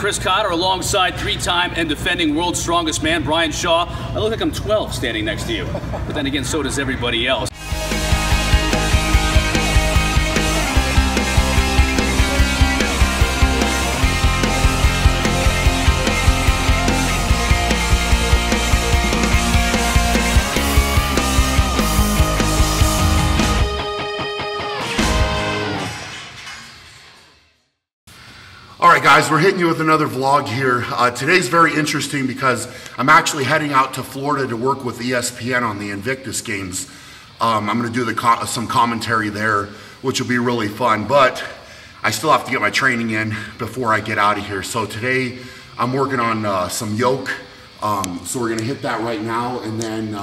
Chris Cotter alongside three-time and defending World's Strongest Man, Brian Shaw. I look like I'm 12 standing next to you. But then again, so does everybody else. Alright guys, we're hitting you with another vlog here. Today's very interesting because I'm actually heading out to Florida to work with ESPN on the Invictus Games. I'm going to do some commentary there, which will be really fun, but I still have to get my training in before I get out of here. So today I'm working on some yoke, so we're going to hit that right now and then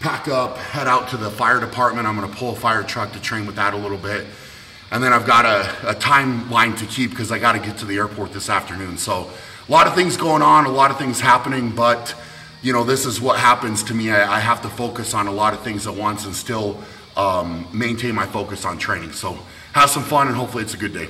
pack up, head out to the fire department. I'm going to pull a fire truck to train with that a little bit. And then I've got a timeline to keep because I got to get to the airport this afternoon. So a lot of things going on, a lot of things happening, but you know, this is what happens to me. I have to focus on a lot of things at once and still maintain my focus on training. So have some fun and hopefully it's a good day.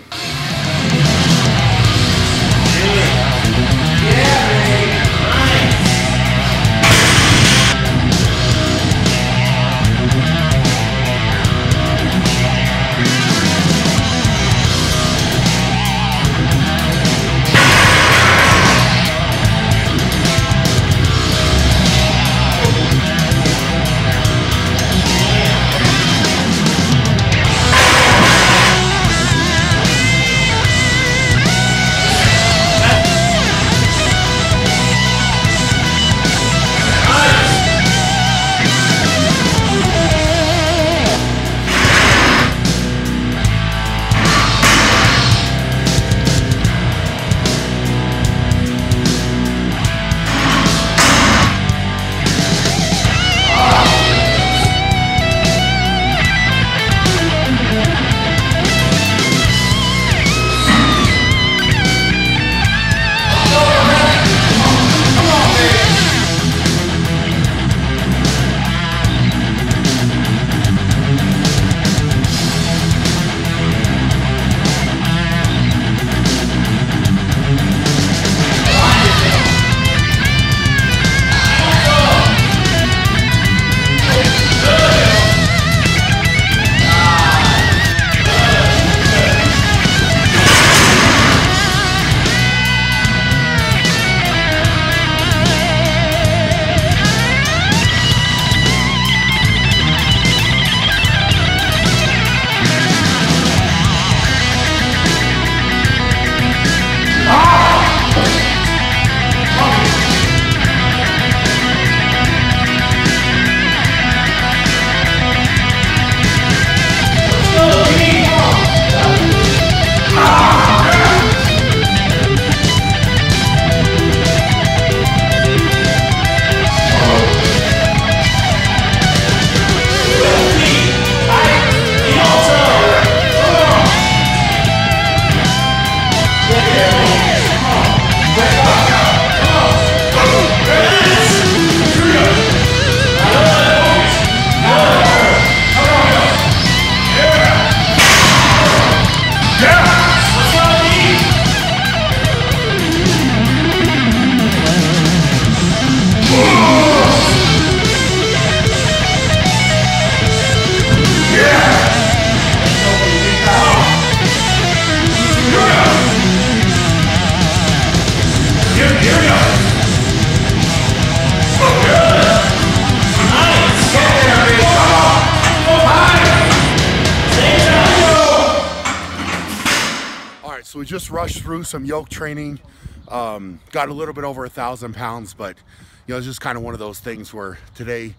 We just rushed through some yoke training, got a little bit over 1,000 pounds, but you know, it's just kind of one of those things where today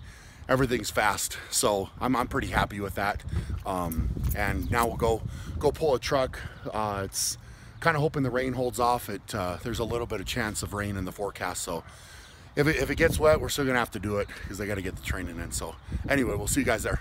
everything's fast, so I'm pretty happy with that. And now we'll go pull a truck. It's kind of hoping the rain holds off. There's a little bit of chance of rain in the forecast, so if it gets wet, we're still gonna have to do it because I got to get the training in. So anyway, we'll see you guys there.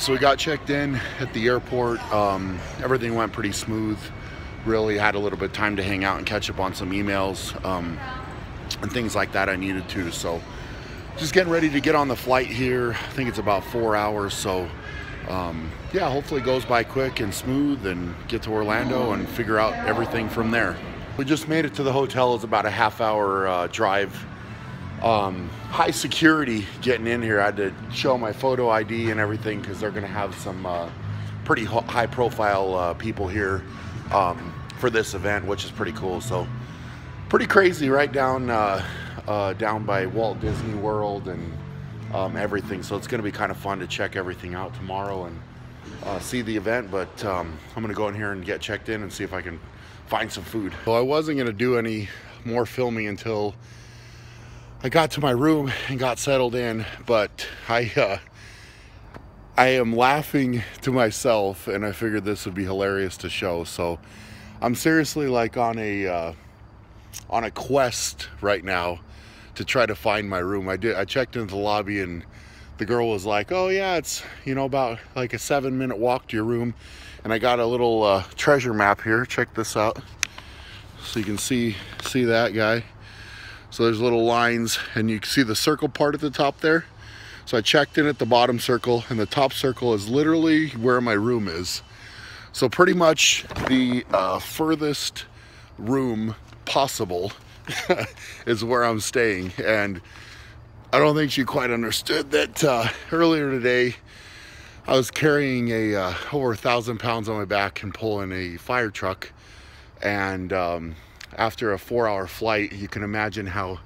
So we got checked in at the airport. Everything went pretty smooth. Really had a little bit of time to hang out and catch up on some emails and things like that I needed to. So just getting ready to get on the flight here. I think it's about 4 hours. So yeah, hopefully it goes by quick and smooth and get to Orlando and figure out everything from there. We just made it to the hotel. It's about a half-hour drive. High security getting in here. I had to show my photo ID and everything because they're gonna have some pretty high profile people here for this event, which is pretty cool. So pretty crazy, right down down by Walt Disney World and everything. So it's gonna be kind of fun to check everything out tomorrow and see the event, but I'm gonna go in here and get checked in and see if I can find some food. Well, I wasn't gonna do any more filming until I got to my room and got settled in, but I am laughing to myself, and I figured this would be hilarious to show. So I'm seriously like on a quest right now to try to find my room. I checked into the lobby and the girl was like, "Oh yeah, it's, you know, about like a 7-minute walk to your room." And I got a little treasure map here. Check this out. So you can see that guy. So there's little lines, and you can see the circle part at the top there. So I checked in at the bottom circle, and the top circle is literally where my room is. So pretty much the furthest room possible is where I'm staying. And I don't think she quite understood that earlier today, I was carrying a over 1,000 pounds on my back and pulling a fire truck. And after a 4-hour flight, you can imagine how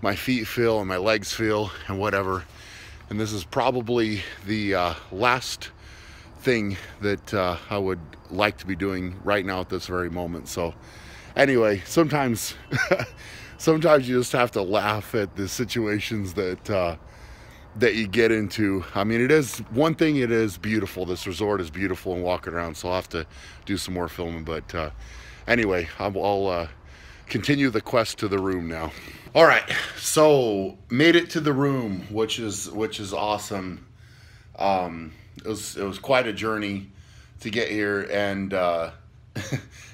my feet feel and my legs feel and whatever. And this is probably the last thing that I would like to be doing right now at this very moment. So anyway, sometimes you just have to laugh at the situations that that you get into. I mean, it is one thing, it is beautiful. This resort is beautiful and walking around, so I'll have to do some more filming. But anyway, I'll continue the quest to the room now. All right, so made it to the room, which is awesome. It was quite a journey to get here, and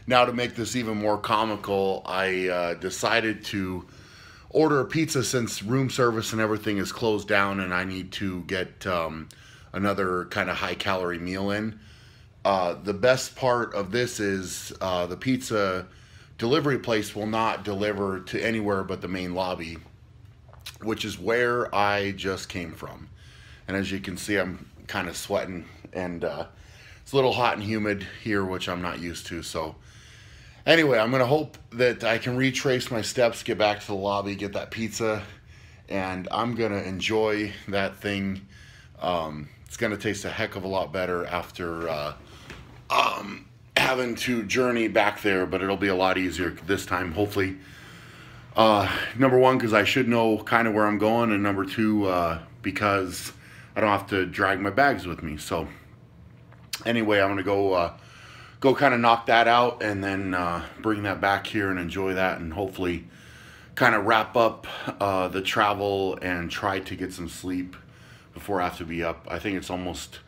now to make this even more comical, I decided to order a pizza since room service and everything is closed down, and I need to get another kind of high-calorie meal in. The best part of this is the pizza delivery place will not deliver to anywhere but the main lobby, which is where I just came from. And as you can see, I'm kind of sweating, and it's a little hot and humid here, which I'm not used to. So anyway, I'm gonna hope that I can retrace my steps, get back to the lobby, get that pizza, and I'm gonna enjoy that thing. It's gonna taste a heck of a lot better after having to journey back there, but it'll be a lot easier this time, hopefully. Number one, because I should know kind of where I'm going, and number two, because I don't have to drag my bags with me. So anyway, I'm gonna go kind of knock that out, and then bring that back here and enjoy that, and hopefully kind of wrap up the travel and try to get some sleep before I have to be up. I think it's almost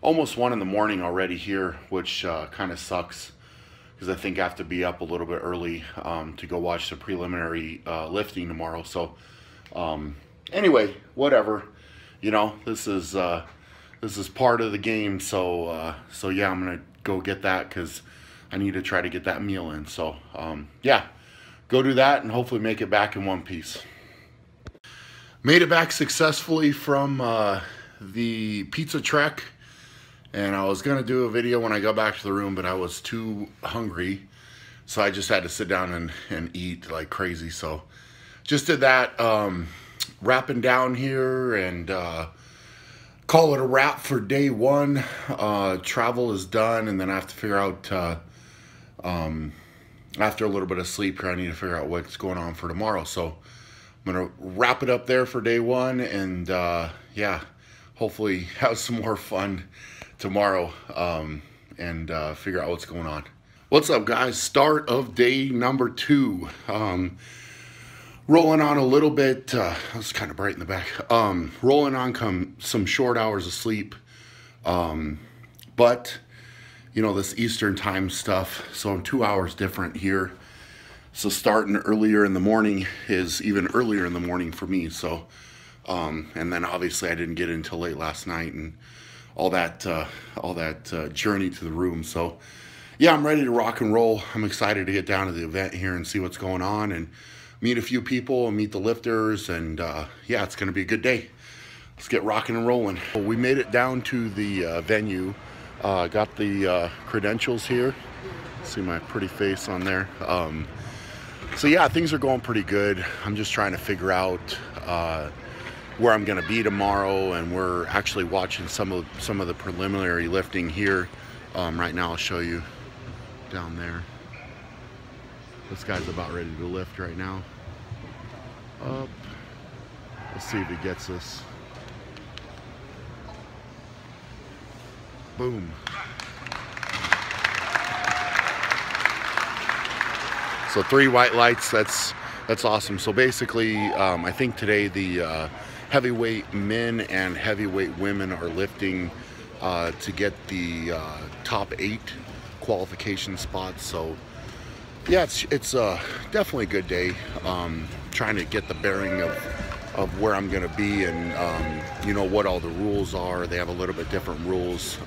1 in the morning already here, which kind of sucks, because I think I have to be up a little bit early to go watch the preliminary lifting tomorrow. So anyway, whatever, you know, this is part of the game. So so yeah, I'm gonna go get that because I need to try to get that meal in. So yeah, go do that and hopefully make it back in one piece. Made it back successfully from the pizza trek, and I was gonna do a video when I got back to the room, but I was too hungry, so I just had to sit down and eat like crazy. So just did that, wrapping down here, and call it a wrap for day one. Travel is done, and then I have to figure out, after a little bit of sleep here, I need to figure out what's going on for tomorrow. So I'm gonna wrap it up there for day one, and yeah, hopefully have some more fun tomorrow, and figure out what's going on. What's up, guys? Start of day number two. Rolling on a little bit, it's kind of bright in the back. Rolling on some short hours of sleep, but you know, this Eastern time stuff, so I'm 2 hours different here. So starting earlier in the morning is even earlier in the morning for me. So, and then obviously I didn't get in until late last night and all that journey to the room. So yeah, I'm ready to rock and roll. I'm excited to get down to the event here and see what's going on and meet a few people and meet the lifters, and yeah, it's gonna be a good day. Let's get rocking and rolling. Well, we made it down to the venue. Got the credentials here. See my pretty face on there. So yeah, things are going pretty good. I'm just trying to figure out where I'm gonna be tomorrow, and we're actually watching some of the preliminary lifting here. Right now, I'll show you down there. This guy's about ready to lift right now. Up. Let's see if he gets this. Boom. So 3 white lights. That's awesome. So basically, I think today the heavyweight men and heavyweight women are lifting to get the top 8 qualification spots. So yeah, it's definitely a good day. Trying to get the bearing of where I'm gonna be, and you know, what all the rules are. They have a little bit different rules,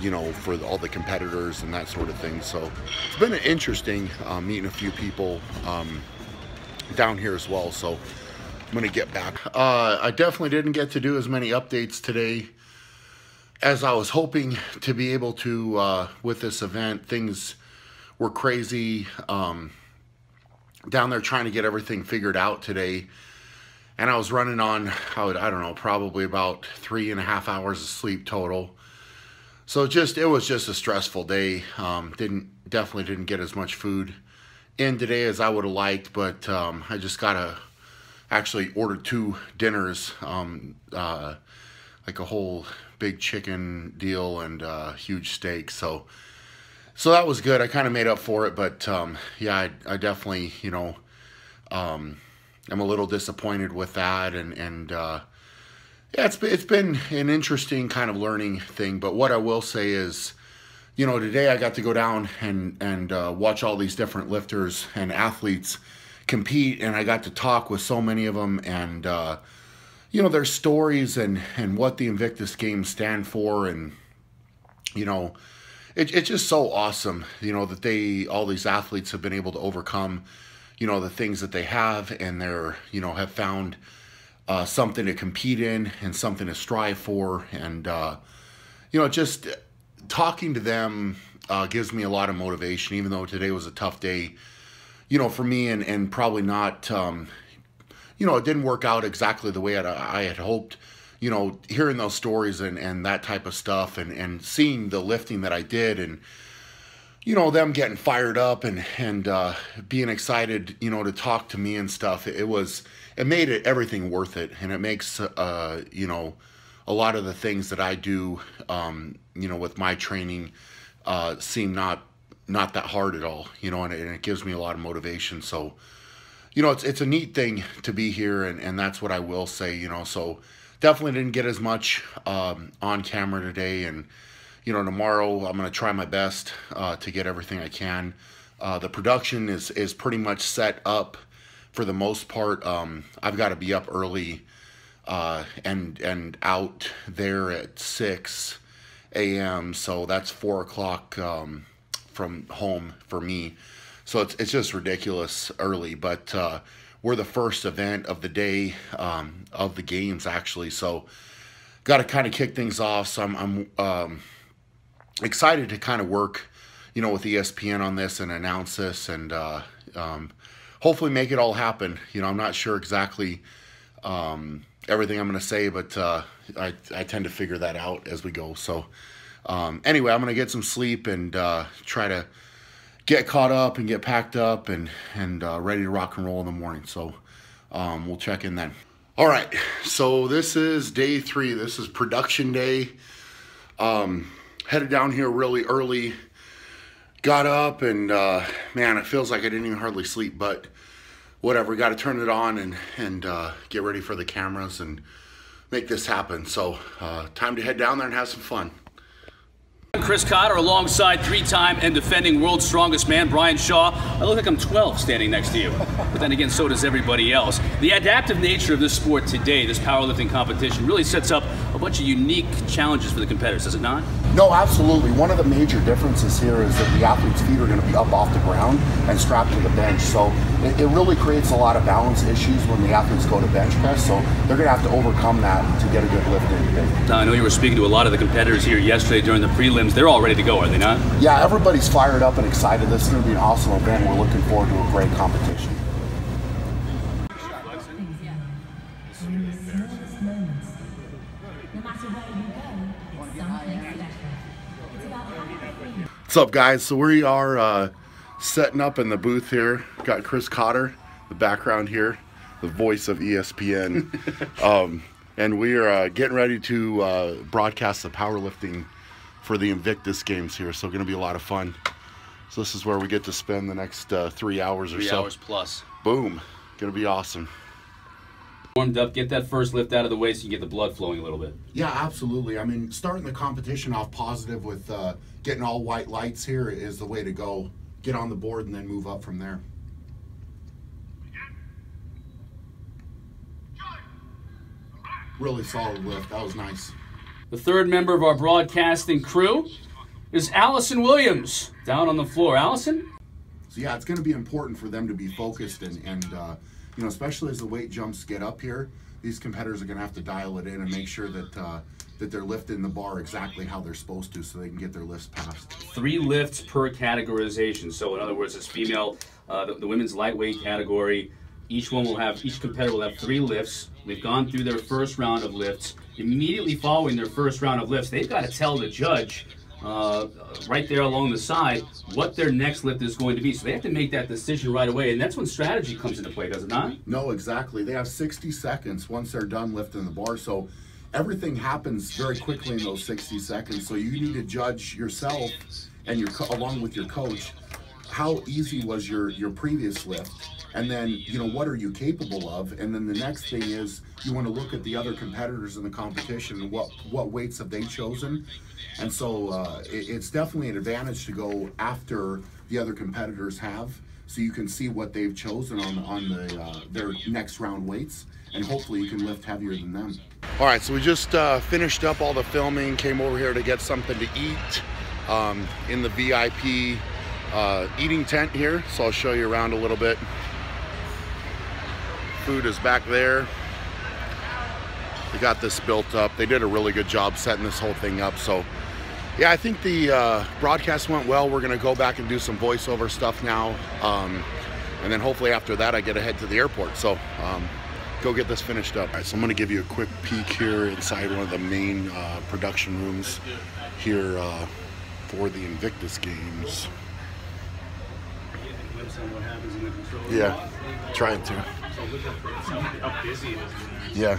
you know, for all the competitors and that sort of thing. So it's been interesting, meeting a few people down here as well. So I'm gonna get back. I definitely didn't get to do as many updates today as I was hoping to be able to with this event. Things were crazy down there trying to get everything figured out today, and I was running on, I don't know, probably about 3.5 hours of sleep total. So it was just a stressful day. Definitely didn't get as much food in today as I would have liked, but I just actually ordered 2 dinners, like a whole big chicken deal and huge steak. So that was good. I kind of made up for it, but yeah, I definitely, you know, I'm a little disappointed with that, and yeah, it's been an interesting kind of learning thing. But what I will say is, you know, today I got to go down and watch all these different lifters and athletes compete, and I got to talk with so many of them, and you know, their stories and what the Invictus Games stand for, and you know. It's just so awesome, you know, that all these athletes have been able to overcome, you know, the things that they have, and they're, you know, have found something to compete in and something to strive for. And, you know, just talking to them gives me a lot of motivation, even though today was a tough day, you know, for me, and probably not, you know, it didn't work out exactly the way I had hoped. You know, hearing those stories and that type of stuff, and seeing the lifting that I did, and you know, them getting fired up and being excited, you know, to talk to me and stuff. It made everything worth it, and it makes you know, a lot of the things that I do, you know, with my training, seem not that hard at all, you know, and it gives me a lot of motivation. So you know, it's a neat thing to be here, and that's what I will say, you know. So definitely didn't get as much on camera today, and you know, tomorrow I'm gonna try my best to get everything I can. The production is pretty much set up for the most part. I've got to be up early and out there at 6 a.m. so that's 4 o'clock from home for me. So it's just ridiculous early, but We're the first event of the day of the games, actually. So got to kind of kick things off. So I'm excited to kind of work, you know, with ESPN on this and announce this and hopefully make it all happen. You know, I'm not sure exactly everything I'm going to say, but I tend to figure that out as we go. So anyway, I'm going to get some sleep and try to get caught up and get packed up and ready to rock and roll in the morning. So we'll check in then. All right, so this is day three. This is production day. Headed down here really early. Got up and man, it feels like I didn't even hardly sleep, but whatever, got to turn it on and get ready for the cameras and make this happen. So time to head down there and have some fun. Chris Cotter alongside three-time and defending world's strongest man, Brian Shaw. I look like I'm 12 standing next to you, but then again, so does everybody else. The adaptive nature of this sport today, this powerlifting competition, really sets up a bunch of unique challenges for the competitors, does it not? No, absolutely. One of the major differences here is that the athlete's feet are going to be up off the ground and strapped to the bench, so it really creates a lot of balance issues when the athletes go to bench press, so they're going to have to overcome that to get a good lift in today. Now, I know you were speaking to a lot of the competitors here yesterday during the prelims. They're all ready to go, are they not? Yeah, everybody's fired up and excited. This is going to be an awesome event. We're looking forward to a great competition. What's up, guys? So we are setting up in the booth here. Got Chris Cotter, the background here, the voice of ESPN. And we are getting ready to broadcast the powerlifting for the Invictus Games here, so gonna be a lot of fun. So this is where we get to spend the next 3 hours or so. 3 hours plus. Boom, gonna be awesome. Warmed up, get that first lift out of the way so you get the blood flowing a little bit. Yeah, absolutely. I mean, starting the competition off positive with getting all white lights here is the way to go. Get on the board and then move up from there. Really solid lift, that was nice. The third member of our broadcasting crew is Allison Williams, down on the floor. Allison? So yeah, it's going to be important for them to be focused and you know, especially as the weight jumps get up here, these competitors are going to have to dial it in and make sure that that they're lifting the bar exactly how they're supposed to so they can get their lifts passed. 3 lifts per categorization. So in other words, it's female, the women's lightweight category. Each competitor will have 3 lifts. They've gone through their first round of lifts. Immediately following their first round of lifts, they've got to tell the judge right there along the side what their next lift is going to be. So they have to make that decision right away, and that's when strategy comes into play, does it not? No, exactly. They have 60 seconds once they're done lifting the bar, so everything happens very quickly in those 60 seconds. So you need to judge yourself and along with your coach, how easy was your previous lift? And then, you know, what are you capable of? And then the next thing is you want to look at the other competitors in the competition and what weights have they chosen. And so it's definitely an advantage to go after the other competitors have, so you can see what they've chosen on their next round weights, and hopefully you can lift heavier than them. All right, so we just finished up all the filming, came over here to get something to eat in the VIP eating tent here. So I'll show you around a little bit. Food is back there. They got this built up. They did a really good job setting this whole thing up. So yeah, I think the broadcast went well. We're gonna go back and do some voiceover stuff now. And then hopefully after that I get ahead to the airport. So go get this finished up. All right, so I'm gonna give you a quick peek here inside one of the main production rooms here for the Invictus Games. Yeah, trying to. Yeah.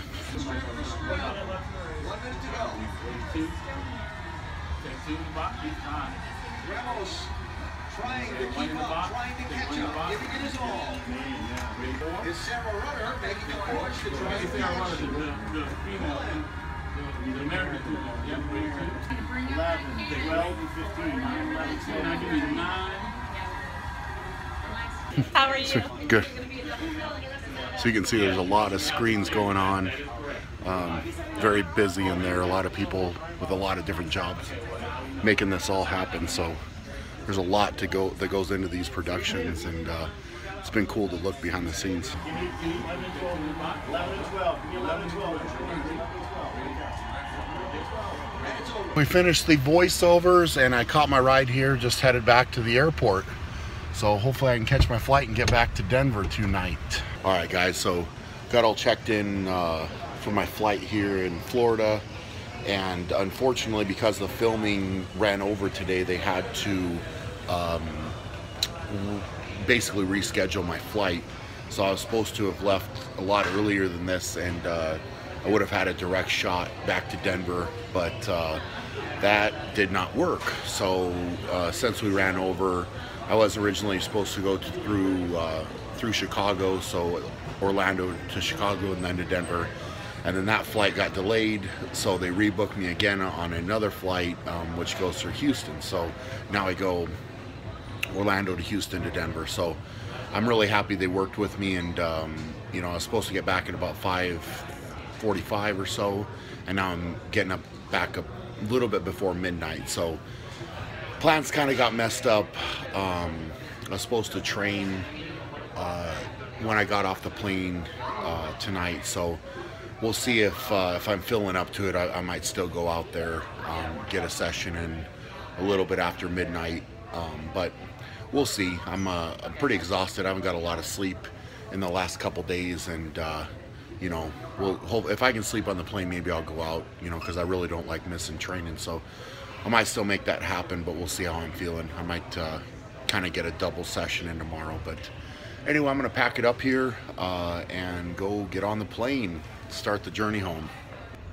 How are you? Good. So you can see there's a lot of screens going on. Very busy in there. A lot of people with a lot of different jobs making this all happen. So there's a lot that goes into these productions, and it's been cool to look behind the scenes. We finished the voiceovers and I caught my ride here, just headed back to the airport. So hopefully I can catch my flight and get back to Denver tonight. All right guys, so got all checked in for my flight here in Florida. And unfortunately, because the filming ran over today, they had to basically reschedule my flight. So I was supposed to have left a lot earlier than this, and I would have had a direct shot back to Denver, but that did not work. So since we ran over, I was originally supposed to go through Chicago, so Orlando to Chicago and then to Denver. And then that flight got delayed, so they rebooked me again on another flight, which goes through Houston. So now I go Orlando to Houston to Denver. So I'm really happy they worked with me, and you know, I was supposed to get back at about 5:45 or so, and now I'm getting up back up a little bit before midnight. So plans kind of got messed up. I was supposed to train when I got off the plane tonight, so we'll see if I'm feeling up to it. I might still go out there, get a session in a little bit after midnight, but we'll see. I'm pretty exhausted. I haven't got a lot of sleep in the last couple days, and you know, we'll hope if I can sleep on the plane, maybe I'll go out, you know, because I really don't like missing training. So I might still make that happen, but we'll see how I'm feeling. I might kind of get a double session in tomorrow, but anyway, I'm gonna pack it up here and go get on the plane. Start the journey home.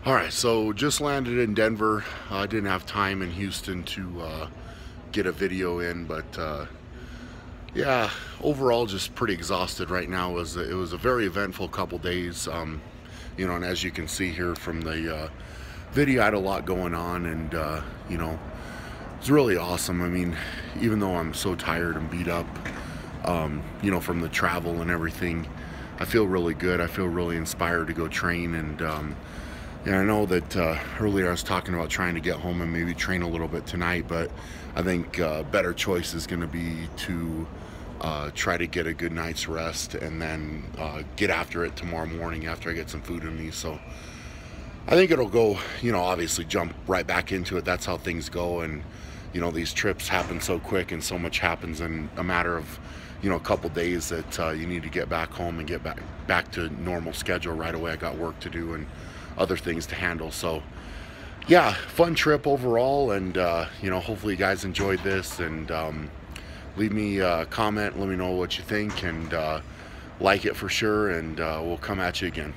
All right, so just landed in Denver. I didn't have time in Houston to get a video in, but yeah, overall just pretty exhausted right now. It was a very eventful couple days, you know, and as you can see here from the video, I had a lot going on, and you know, it's really awesome. I mean, even though I'm so tired and beat up, you know, from the travel and everything, I feel really good. I feel really inspired to go train, and I know that earlier I was talking about trying to get home and maybe train a little bit tonight, but I think better choice is going to be to try to get a good night's rest and then get after it tomorrow morning after I get some food in me. So I think it'll go, you know, obviously jump right back into it. That's how things go, and you know, these trips happen so quick and so much happens in a matter of, you know, a couple days, that you need to get back home and get back to normal schedule right away. I got work to do and other things to handle. So yeah, fun trip overall, and you know, hopefully you guys enjoyed this, and leave me a comment, let me know what you think, and like it for sure, and we'll come at you again.